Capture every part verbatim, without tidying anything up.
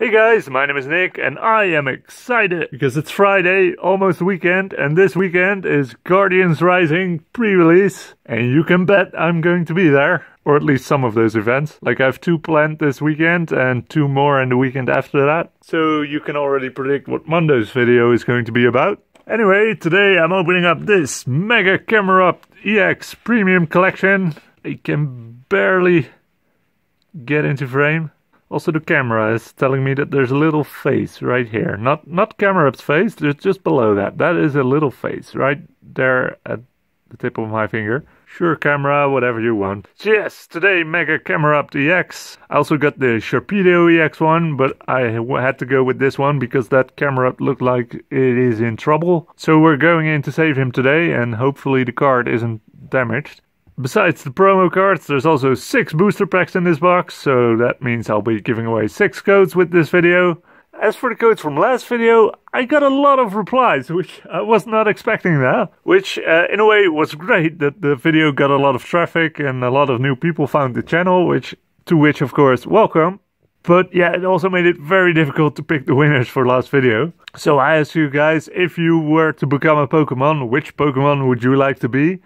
Hey guys, my name is Nick, and I am excited because it's Friday, almost weekend, and this weekend is Guardians Rising pre-release, and you can bet I'm going to be there, or at least some of those events. Like, I have two planned this weekend and two more in the weekend after that, so you can already predict what Monday's video is going to be about. Anyway, today I'm opening up this Mega Camerupt E X Premium Collection. I can barely get into frame. Also, the camera is telling me that there's a little face right here. Not not Camerupt's face, it's just below that. That is a little face right there at the tip of my finger. Sure, camera, whatever you want. Yes, today Mega Camerupt E X. I also got the Sharpedo E X one, but I had to go with this one because that Camerupt looked like it is in trouble. So we're going in to save him today, and hopefully the card isn't damaged. Besides the promo cards, there's also six booster packs in this box, so that means I'll be giving away six codes with this video. As for the codes from last video, I got a lot of replies, which I was not expecting that. Which, uh, in a way, was great that the video got a lot of traffic and a lot of new people found the channel, which, to which, of course, welcome. But yeah, it also made it very difficult to pick the winners for last video. So I asked you guys, if you were to become a Pokémon, which Pokémon would you like to be?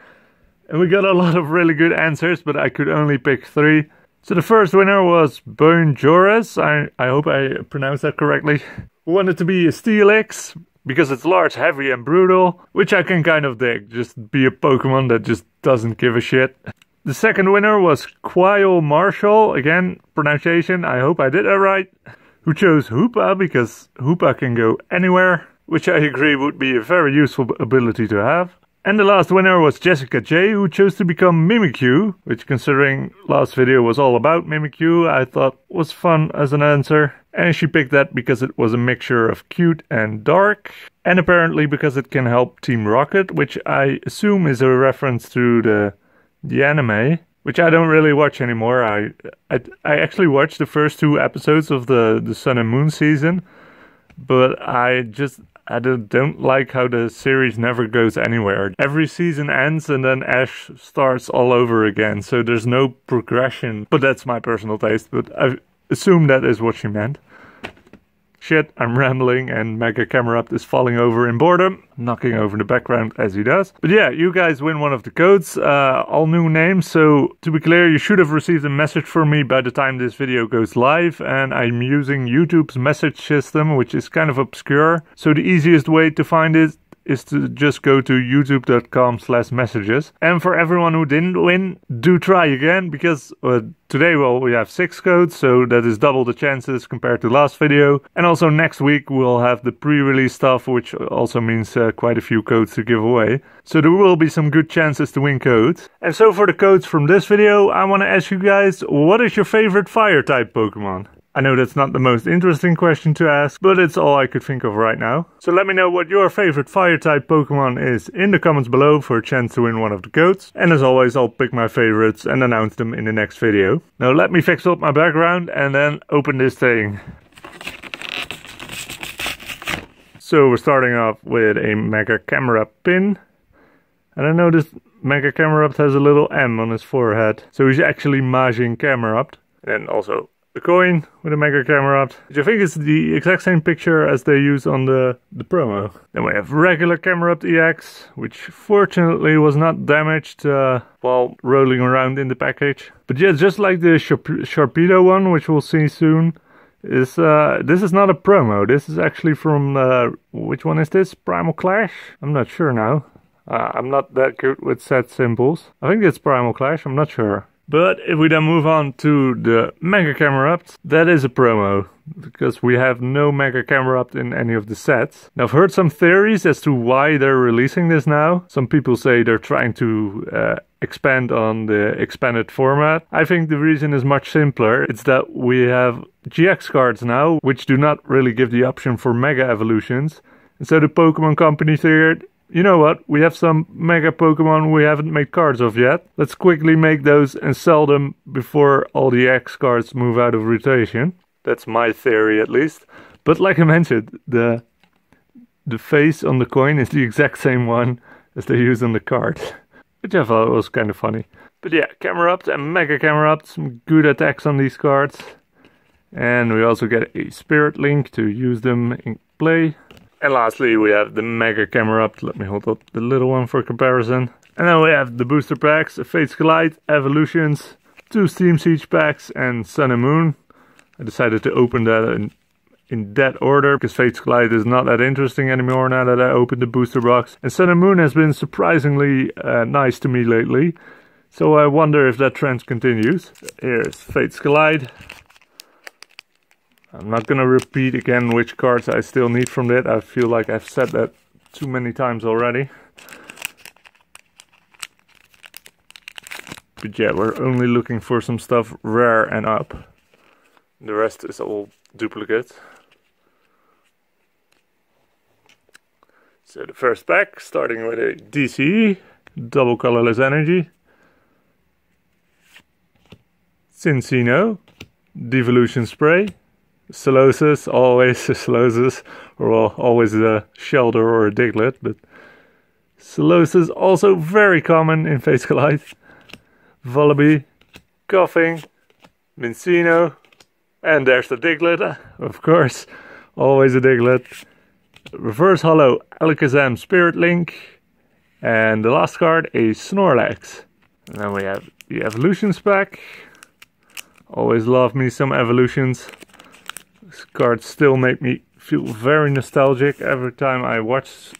And we got a lot of really good answers, but I could only pick three. So the first winner was Bonjurus. I, I hope I pronounced that correctly. We wanted to be a Steelix, because it's large, heavy and brutal, which I can kind of dig. Just be a Pokemon that just doesn't give a shit. The second winner was Quile Marshall. Again, pronunciation, I hope I did that right. Who chose Hoopa, because Hoopa can go anywhere, which I agree would be a very useful ability to have. And the last winner was Jessica J, who chose to become Mimikyu, which, considering last video was all about Mimikyu, I thought was fun as an answer. And she picked that because it was a mixture of cute and dark, and apparently because it can help Team Rocket, which I assume is a reference to the the anime, which I don't really watch anymore. I I, I actually watched the first two episodes of the the Sun and Moon season, but I just I don't like how the series never goes anywhere. Every season ends and then Ash starts all over again, so there's no progression. But that's my personal taste, but I assume that is what she meant. Shit, I'm rambling and Mega Camerupt is falling over in boredom, knocking over the background as he does. But yeah, you guys win one of the codes, uh, all new names, so to be clear, you should have received a message from me by the time this video goes live, and I'm using YouTube's message system, which is kind of obscure, so the easiest way to find it is to just go to youtube dot com slash messages. And for everyone who didn't win, do try again, because uh, today, well, we have six codes, so that is double the chances compared to last video. And also next week we'll have the pre-release stuff, which also means uh, quite a few codes to give away, so there will be some good chances to win codes. And so for the codes from this video, I want to ask you guys, what is your favorite fire type Pokemon? I know that's not the most interesting question to ask, but it's all I could think of right now. So let me know what your favorite fire-type Pokemon is in the comments below for a chance to win one of the codes. And as always, I'll pick my favorites and announce them in the next video. Now let me fix up my background and then open this thing. So we're starting off with a Mega Camerupt pin. And I noticed Mega Camerupt has a little M on his forehead. So he's actually Majin Camerupt. And also a coin with a Mega Camerupt, which I think is the exact same picture as they use on the, the promo. Then we have regular Camerupt E X, which fortunately was not damaged uh, while rolling around in the package. But yeah, just like the Sharp- Sharpedo one, which we'll see soon, is uh, this is not a promo. This is actually from, uh, which one is this? Primal Clash? I'm not sure now. Uh, I'm not that good with set symbols. I think it's Primal Clash, I'm not sure. But if we then move on to the Mega Camerupt, that is a promo, because we have no Mega Camerupt in any of the sets. Now, I've heard some theories as to why they're releasing this now. Some people say they're trying to uh, expand on the expanded format. I think the reason is much simpler. It's that we have G X cards now, which do not really give the option for Mega Evolutions. And so the Pokemon company figured, you know what, we have some Mega Pokemon we haven't made cards of yet. Let's quickly make those and sell them before all the X cards move out of rotation. That's my theory, at least. But like I mentioned, the the face on the coin is the exact same one as they use on the card. Which I thought was kind of funny. But yeah, Camerupt and Mega Camerupt, some good attacks on these cards. And we also get a Spirit Link to use them in play. And lastly, we have the Mega Camerupt. Let me hold up the little one for comparison. And then we have the booster packs, Fates Collide, Evolutions, two Steam Siege packs, and Sun and Moon. I decided to open that in, in that order, because Fates Collide is not that interesting anymore now that I opened the booster box. And Sun and Moon has been surprisingly uh, nice to me lately. So I wonder if that trend continues. Here's Fates Collide. I'm not gonna repeat again which cards I still need from that. I feel like I've said that too many times already. But yeah, we're only looking for some stuff rare and up. The rest is all duplicates. So the first pack, starting with a D C E, double colorless energy, Cincino, Devolution Spray, Solosis, always a Solosis, or well, always a Shellder or a Diglett, but Solosis also very common in Fates Collide. Vullaby, Coughing, Mincino, and there's the Diglett, of course, always a Diglett. Reverse Hollow Alakazam Spirit Link, and the last card, a Snorlax. And then we have the Evolutions pack. Always love me some Evolutions. These cards still make me feel very nostalgic every time I watch,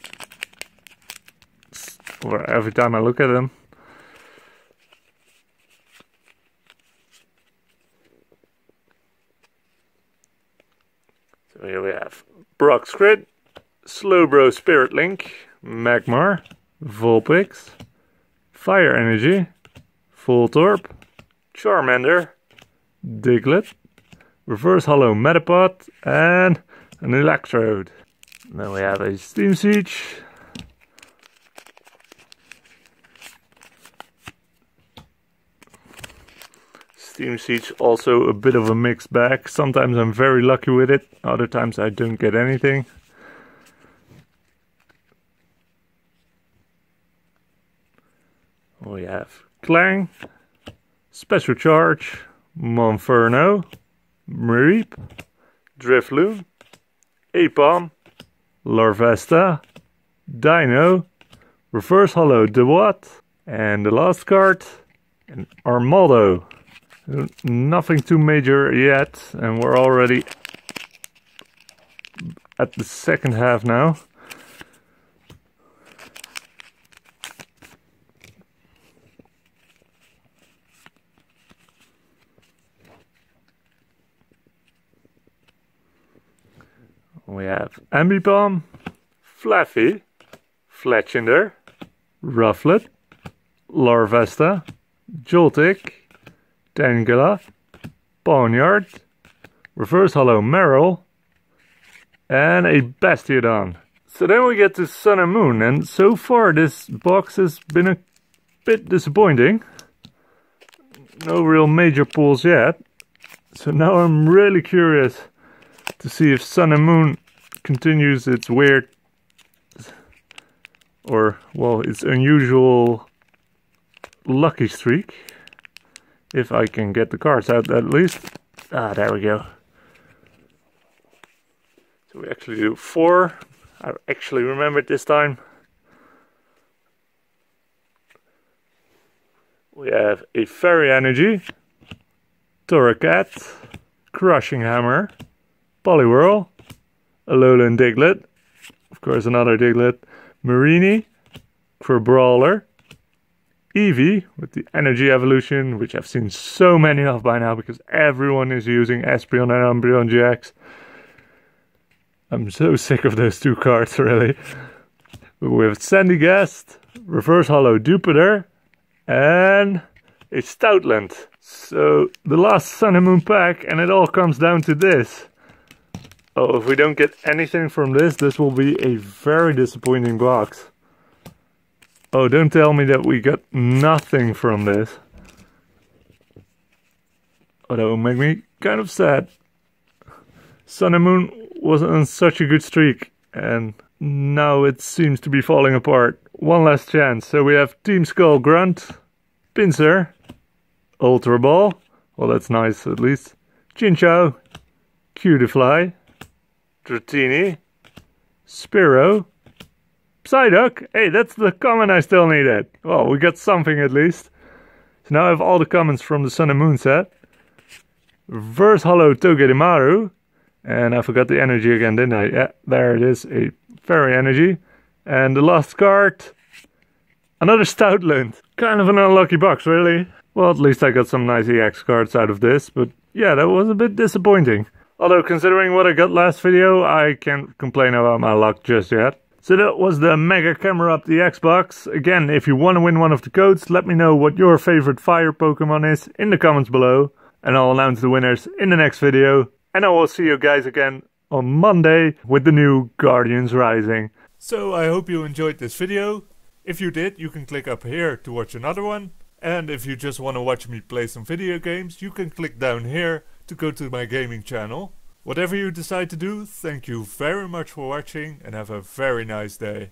or every time I look at them. So here we have Brock's Crit, Slowbro Spirit Link, Magmar, Vulpix, Fire Energy, Voltorb, Charmander, Diglett, Reverse Hollow Metapod, and an Electrode. And then we have a Steam Siege. Steam Siege also a bit of a mixed bag. Sometimes I'm very lucky with it, other times I don't get anything. We have Clang, Special Charge, Monferno, Mareep, Drifloon, Apom, Larvesta, Dino, Reverse Hollow Dewott, and the last card, an Armaldo. Nothing too major yet, and we're already at the second half now. We have Ambipom, Flaffy, Fletchinder, Rufflet, Larvesta, Joltik, Tangela, Ponyard, Reverse Hollow Meryl, and a Bastiodon. So then we get to Sun and Moon, and so far this box has been a bit disappointing. No real major pulls yet. So now I'm really curious to see if Sun and Moon continues its weird, or well, its unusual lucky streak. If I can get the cards out at least. Ah, there we go. So we actually do four. I actually remembered this time. We have a Fairy Energy, Torracat, Crushing Hammer, Poliwhirl, Alolan Diglett, of course another Diglett, Marini, Crabrawler, Eevee with the Energy Evolution, which I've seen so many of by now because everyone is using Espeon and Umbreon G X. I'm so sick of those two cards, really. With Sandy Guest, Reverse Hollow Jupiter, and a Stoutland. So, the last Sun and Moon pack, and it all comes down to this. Oh, if we don't get anything from this, this will be a very disappointing box. Oh, don't tell me that we got nothing from this. Oh, that would make me kind of sad. Sun and Moon was on such a good streak, and now it seems to be falling apart. One last chance. So we have Team Skull Grunt, Pinsir, Ultra Ball. Well, that's nice at least. Chinchou, Cutiefly, Dratini, Spearow, Psyduck. Hey, that's the common I still needed. Well, we got something at least. So now I have all the commons from the Sun and Moon set. Reverse Hollow Togedemaru. And I forgot the energy again, didn't I? Yeah, there it is. A fairy energy. And the last card. Another Stoutland. Kind of an unlucky box, really. Well, at least I got some nice E X cards out of this. But yeah, that was a bit disappointing. Although, considering what I got last video, I can't complain about my luck just yet. So that was the Mega Camerupt E X box. Again, if you want to win one of the codes, let me know what your favorite fire Pokemon is in the comments below. And I'll announce the winners in the next video. And I will see you guys again on Monday with the new Guardians Rising. So I hope you enjoyed this video. If you did, you can click up here to watch another one. And if you just want to watch me play some video games, you can click down here to go to my gaming channel. Whatever you decide to do, thank you very much for watching and have a very nice day.